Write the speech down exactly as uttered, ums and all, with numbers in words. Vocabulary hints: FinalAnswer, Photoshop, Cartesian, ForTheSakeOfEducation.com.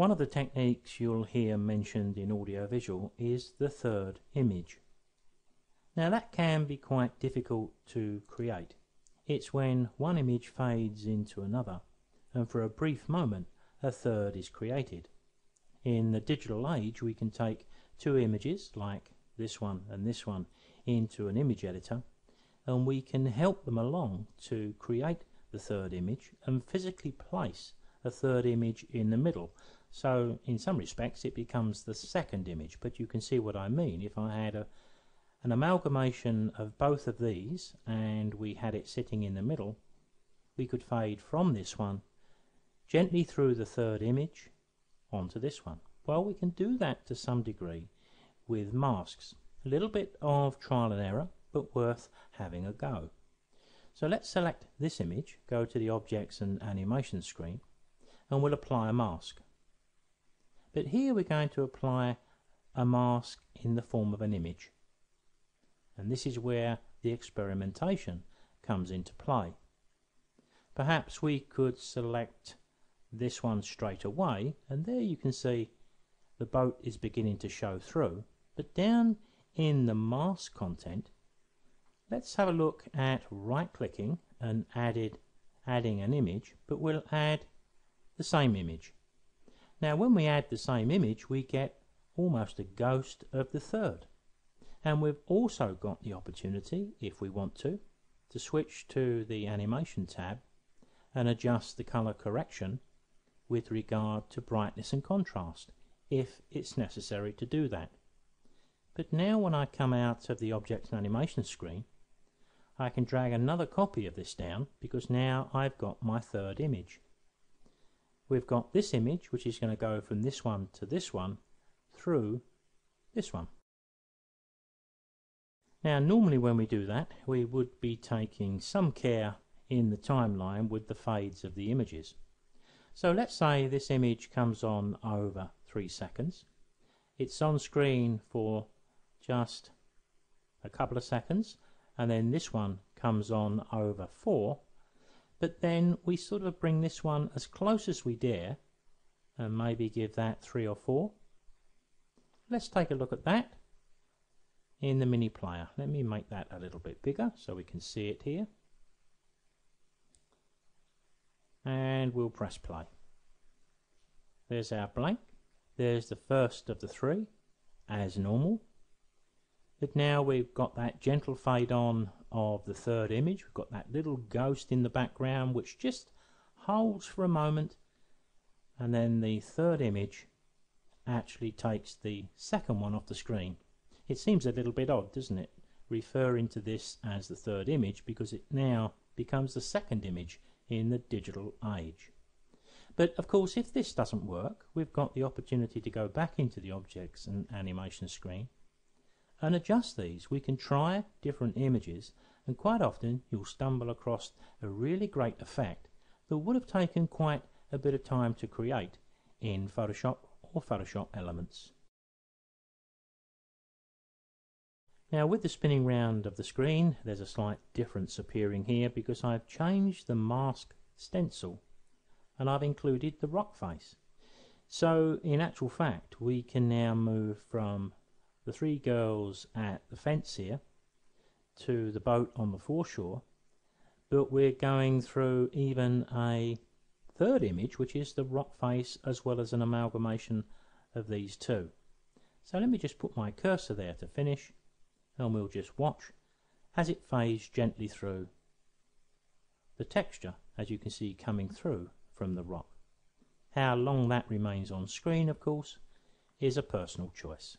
One of the techniques you'll hear mentioned in audiovisual is the third image. Now that can be quite difficult to create. It's when one image fades into another, and for a brief moment a third is created. In the digital age we can take two images, like this one and this one, into an image editor, and we can help them along to create the third image and physically place a third image in the middle. So in some respects it becomes the second image, but you can see what I mean. If I had a, an amalgamation of both of these and we had it sitting in the middle, we could fade from this one gently through the third image onto this one. Well, we can do that to some degree with masks. A little bit of trial and error, but worth having a go. So let's select this image, go to the Objects and Animation screen, and we'll apply a mask. But here we're going to apply a mask in the form of an image. And this is where the experimentation comes into play. Perhaps we could select this one straight away, and there you can see the boat is beginning to show through. But down in the mask content, let's have a look at right-clicking and added, adding an image, but we'll add the same image. Now when we add the same image we get almost a ghost of the third, and we've also got the opportunity, if we want to, to switch to the animation tab and adjust the color correction with regard to brightness and contrast if it's necessary to do that. But now when I come out of the Objects and Animation screen I can drag another copy of this down, because now I've got my third image. We've got this image, which is going to go from this one to this one through this one. Now normally when we do that we would be taking some care in the timeline with the fades of the images. So let's say this image comes on over three seconds. It's on screen for just a couple of seconds, and then this one comes on over four. But then we sort of bring this one as close as we dare and maybe give that three or four. Let's take a look at that in the mini player. Let me make that a little bit bigger so we can see it here. And we'll press play. There's our blank. There's the first of the three as normal. But now we've got that gentle fade on of the third image. We've got that little ghost in the background which just holds for a moment, and then the third image actually takes the second one off the screen. It seems a little bit odd, doesn't it, referring to this as the third image, because it now becomes the second image in the digital age. But of course if this doesn't work, we've got the opportunity to go back into the Objects and Animation screen and adjust these. We can try different images, and quite often you'll stumble across a really great effect that would have taken quite a bit of time to create in Photoshop or Photoshop Elements. Now with the spinning round of the screen there's a slight difference appearing here, because I've changed the mask stencil and I've included the rock face. So in actual fact we can now move from the three girls at the fence here to the boat on the foreshore, but we're going through even a third image, which is the rock face, as well as an amalgamation of these two. So let me just put my cursor there to finish, and we'll just watch as it fades gently through the texture, as you can see coming through from the rock. How long that remains on screen, of course, is a personal choice.